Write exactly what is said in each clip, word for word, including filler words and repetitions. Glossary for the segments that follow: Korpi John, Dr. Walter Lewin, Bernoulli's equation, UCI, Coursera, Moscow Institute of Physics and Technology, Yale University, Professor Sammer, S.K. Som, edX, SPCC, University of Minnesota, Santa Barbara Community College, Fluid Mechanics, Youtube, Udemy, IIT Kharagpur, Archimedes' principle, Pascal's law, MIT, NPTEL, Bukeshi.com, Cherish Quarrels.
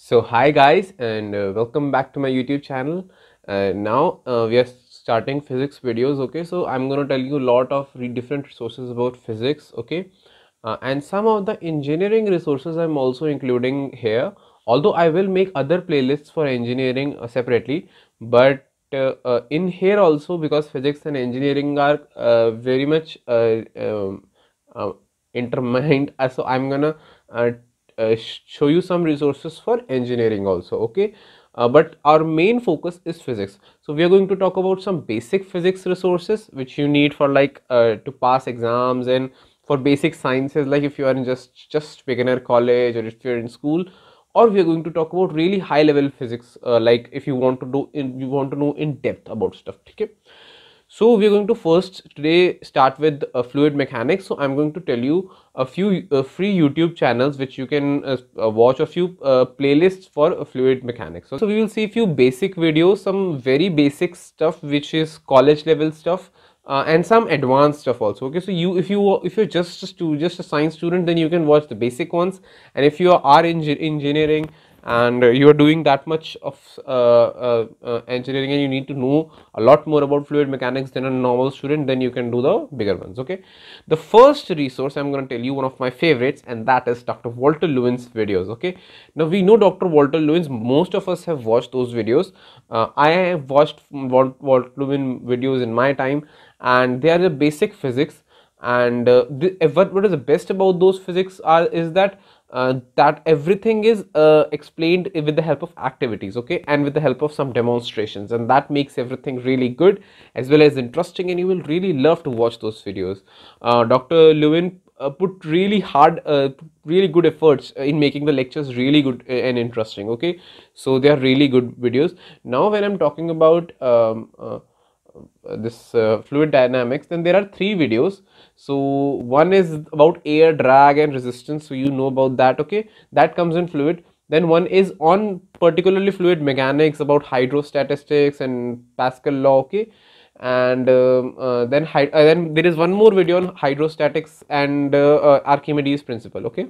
So hi guys, and uh, welcome back to my YouTube channel. Uh, now uh, we are starting physics videos. Okay, so I'm going to tell you a lot of different resources about physics. Okay, uh, and some of the engineering resources I'm also including here, although I will make other playlists for engineering uh, separately. But uh, uh, in here also, because physics and engineering are uh, very much uh, um, uh, intertwined, so I'm gonna uh, Uh, show you some resources for engineering also. Okay, uh, but our main focus is physics, so we are going to talk about some basic physics resources which you need for like uh, to pass exams and for basic sciences, like if you are in just just beginner college or if you're in school. Or we are going to talk about really high level physics, uh, like if you want to do in you want to know in depth about stuff. Okay, so we are going to first today start with uh, fluid mechanics. So I'm going to tell you a few uh, free YouTube channels which you can uh, uh, watch, a few uh, playlists for uh, fluid mechanics. So, so we will see a few basic videos, some very basic stuff which is college level stuff, uh, and some advanced stuff also. Okay, so you if you if you're just a just a science student, then you can watch the basic ones, and if you are in engineering and you are doing that much of uh, uh, uh, engineering and you need to know a lot more about fluid mechanics than a normal student, then you can do the bigger ones. Okay, the first resource I'm going to tell you, one of my favorites, and that is Doctor Walter Lewin's videos. Okay, now we know Doctor Walter Lewin's, most of us have watched those videos. uh, I have watched Walter Lewin videos in my time, and they are the basic physics. And uh, the, what, what is the best about those physics are is that Uh, that everything is uh, explained with the help of activities, okay, and with the help of some demonstrations, and that makes everything really good as well as interesting, and you will really love to watch those videos. uh, Doctor Lewin uh, put really hard uh, really good efforts in making the lectures really good and interesting. Okay, so they are really good videos. Now when I'm talking about um, uh, this uh, fluid dynamics, then there are three videos. So one is about air drag and resistance, so you know about that. Okay, that comes in fluid. Then one is on particularly fluid mechanics, about hydrostatistics and Pascal's law. Okay, and uh, uh, then uh, then there is one more video on hydrostatics and uh, uh, Archimedes' principle. Okay,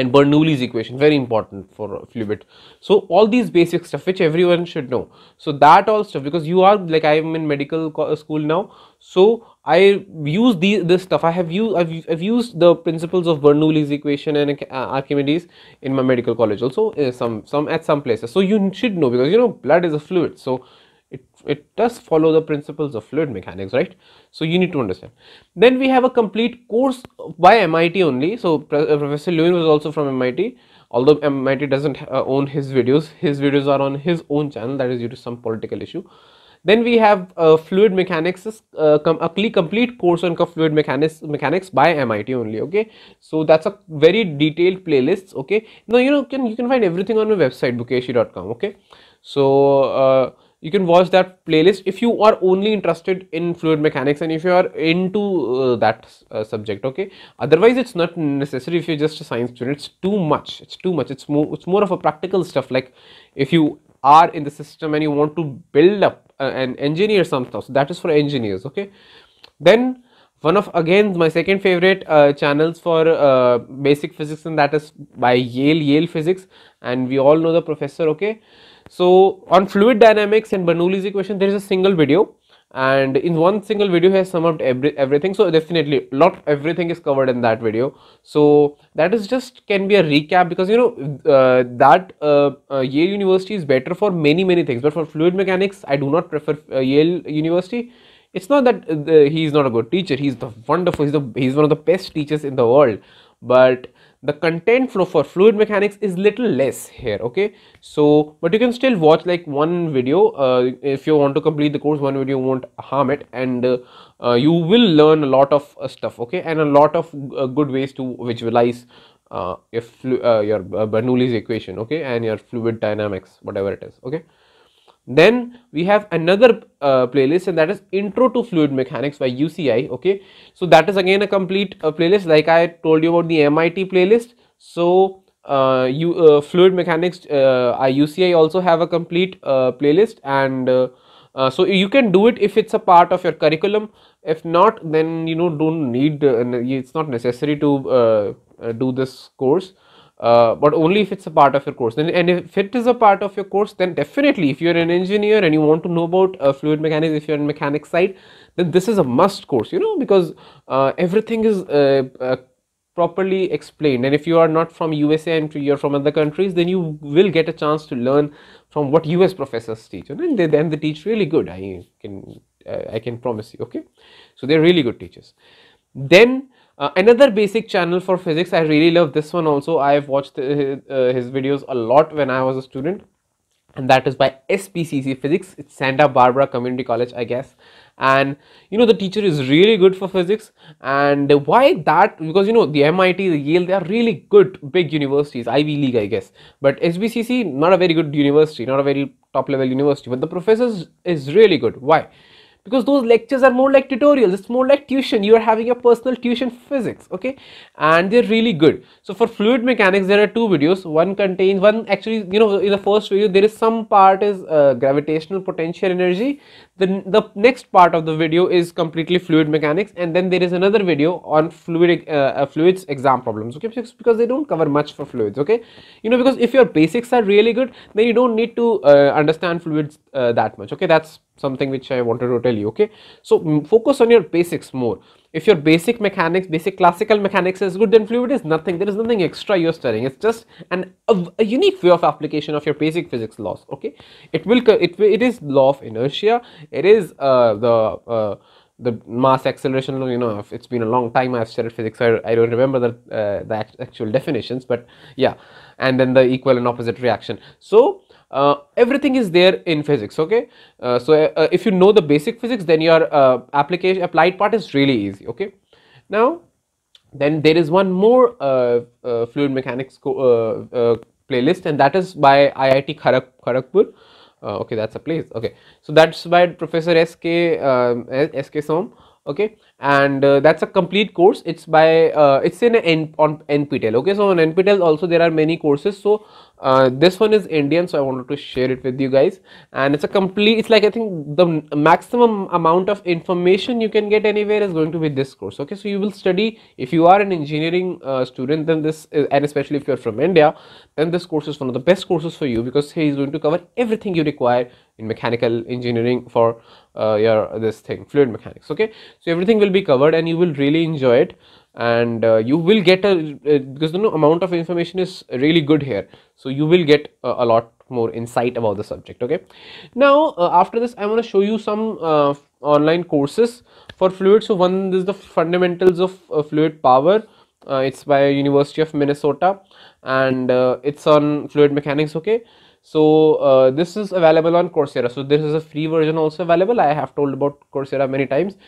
and Bernoulli's equation, very important for fluid. So all these basic stuff which everyone should know. So that all stuff, because you are like, I am in medical school now, so I use these this stuff. I have used I've, I've used the principles of Bernoulli's equation and uh, Archimedes in my medical college also, uh, some some at some places. So you should know, because you know blood is a fluid, so It, it does follow the principles of fluid mechanics, right? So you need to understand. Then we have a complete course by M I T only. So Professor Lewin was also from M I T, although M I T doesn't uh, own his videos. His videos are on his own channel, that is due to some political issue. Then we have uh, fluid mechanics, uh, com a complete course on fluid mechanics mechanics by M I T only. Okay, so that's a very detailed playlist. Okay, now you know can you can find everything on my website, Bukeshi dot com. Okay, so uh, you can watch that playlist if you are only interested in fluid mechanics and if you are into uh, that uh, subject. Okay, otherwise it's not necessary. If you're just a science student, it's too much, it's too much it's more it's more of a practical stuff. Like if you are in the system and you want to build up uh, and engineer some stuff, so that is for engineers. Okay, then one of again my second favorite uh, channels for uh, basic physics, and that is by Yale Yale Physics, and we all know the professor. Okay, so on fluid dynamics and Bernoulli's equation, there is a single video, and in one single video he has summed up every, everything. So definitely lot everything is covered in that video. So that is just can be a recap, because you know uh, that uh, uh, Yale University is better for many many things, but for fluid mechanics I do not prefer uh, Yale University. It's not that uh, he is not a good teacher, he's the wonderful he's, the, he's one of the best teachers in the world, but the content flow for fluid mechanics is little less here. Okay, so but you can still watch like one video uh, if you want to complete the course. One video won't harm it, and uh, uh, you will learn a lot of uh, stuff. Okay, and a lot of uh, good ways to visualize uh, your, uh, your Bernoulli's equation. Okay, and your fluid dynamics, whatever it is. Okay, then we have another uh, playlist, and that is Intro to Fluid Mechanics by U C I. Okay, so that is again a complete uh, playlist, like I told you about the M I T playlist. So uh, you uh, fluid mechanics uh, U C I also have a complete uh, playlist, and uh, uh, so you can do it if it's a part of your curriculum. If not, then you know don't need uh, it's not necessary to uh, uh, do this course. Uh, but only if it's a part of your course. And, and if it is a part of your course, then definitely if you're an engineer and you want to know about uh, fluid mechanics, if you're in mechanics side, then this is a must course, you know, because uh, everything is uh, uh, properly explained. And if you are not from U S A and you're from other countries, then you will get a chance to learn from what U S professors teach, and then they, they teach really good. I can uh, I can promise you, okay? So they're really good teachers. Then Uh, another basic channel for physics, I really love this one also. I have watched uh, uh, his videos a lot when I was a student, and that is by S P C C Physics. It's Santa Barbara Community College, I guess. And you know, the teacher is really good for physics. And why that? Because you know, the M I T, the Yale, they are really good big universities, Ivy League, I guess. But S P C C, not a very good university, not a very top level university, but the professors is really good. Why? Because those lectures are more like tutorials, it's more like tuition. You are having a personal tuition physics, okay? And they're really good. So for fluid mechanics, there are two videos. One contains, one actually, you know, in the first video, there is some part is uh, gravitational potential energy. Then the next part of the video is completely fluid mechanics. And then there is another video on fluid, uh, fluids exam problems, okay? Because they don't cover much for fluids, okay? You know, because if your basics are really good, then you don't need to uh, understand fluids uh, that much, okay? That's something which I wanted to tell you, okay? So focus on your basics more. If your basic mechanics, basic classical mechanics is good, then fluid is nothing. There is nothing extra you're studying. It's just an a, a unique way of application of your basic physics laws, okay? It will it it is law of inertia. It is uh, the uh, the mass acceleration. You know, it's been a long time I've studied physics, so I, I don't remember the uh, the actual definitions, but yeah. And then the equal and opposite reaction. So Uh, everything is there in physics, okay? Uh, so uh, if you know the basic physics, then your uh, application applied part is really easy, okay? Now then there is one more uh, uh, fluid mechanics uh, uh, playlist, and that is by I I T Kharagpur. Uh, okay, that's a place, okay? So that's by Professor S K um, S K Som, okay? And uh, that's a complete course. It's by uh, it's in an on N P T E L, okay? So on N P T E L also there are many courses. So uh, this one is Indian, so I wanted to share it with you guys. And it's a complete, it's like I think the maximum amount of information you can get anywhere is going to be this course, okay? So you will study, if you are an engineering uh, student, then this is, and especially if you're from India, then this course is one of the best courses for you, because he is going to cover everything you require in mechanical engineering for uh, your this thing, fluid mechanics, okay? So everything will be covered, and you will really enjoy it. And uh, you will get a uh, because you know, amount of information is really good here, so you will get uh, a lot more insight about the subject, okay? Now uh, after this I want to show you some uh, online courses for fluids. So one is the fundamentals of uh, fluid power. Uh, it's by University of Minnesota, and uh, it's on fluid mechanics, okay? So uh, this is available on Coursera. So this is a free version also available. I have told about Coursera many times.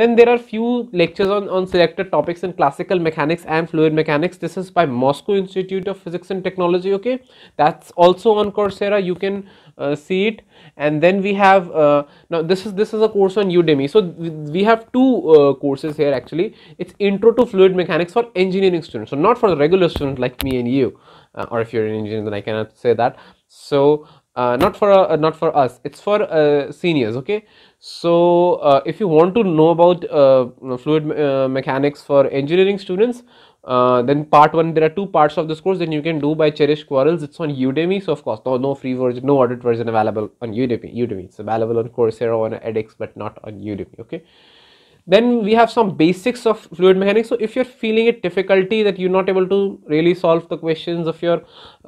Then there are few lectures on, on selected topics in classical mechanics and fluid mechanics. This is by Moscow Institute of Physics and Technology, okay? That's also on Coursera, you can uh, see it. And then we have, uh, now this is this is a course on Udemy. So we have two uh, courses here actually. It's Intro to Fluid Mechanics for engineering students. So not for the regular students like me and you, uh, or if you're an engineer then I cannot say that. So uh, not for uh, not for us, it's for uh, seniors, okay? So uh, if you want to know about uh, fluid uh, mechanics for engineering students, uh, then part one, there are two parts of this course that you can do by Cherish Quarrels. It's on Udemy, so of course no, no free version, no audit version available on Udemy. Udemy, it's available on Coursera or on edX, but not on Udemy, okay? Then we have some basics of fluid mechanics. So if you're feeling it difficulty that you're not able to really solve the questions of your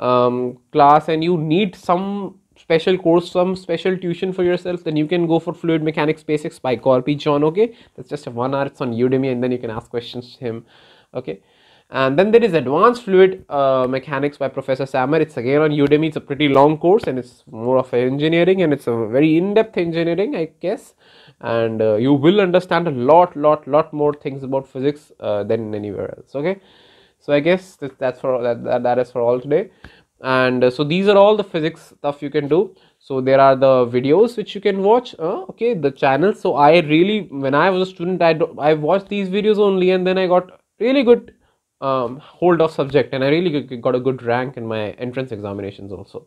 um, class and you need some special course, some special tuition for yourself, then you can go for Fluid Mechanics Basics by Korpi John, okay? That's just a one hour, it's on Udemy, and then you can ask questions to him, okay? And then there is Advanced Fluid uh, Mechanics by Professor Sammer. It's again on Udemy. It's a pretty long course, and it's more of engineering, and it's a very in-depth engineering, I guess. And uh, you will understand a lot, lot, lot more things about physics uh, than anywhere else, okay? So I guess that, that's for that, that. That is for all today. And uh, so these are all the physics stuff you can do. So there are the videos which you can watch, uh, okay, the channels. So I really, when I was a student, I, I watched these videos only, and then I got really good um, hold of subject, and I really got a good rank in my entrance examinations also.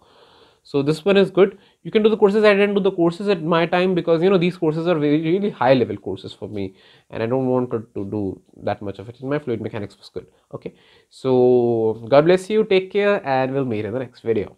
So this one is good. You can do the courses. I didn't do the courses at my time because, you know, these courses are really, really high level courses for me, and I don't want to, to do that much of it. My fluid mechanics was good. Okay. So God bless you. Take care, and we'll meet in the next video.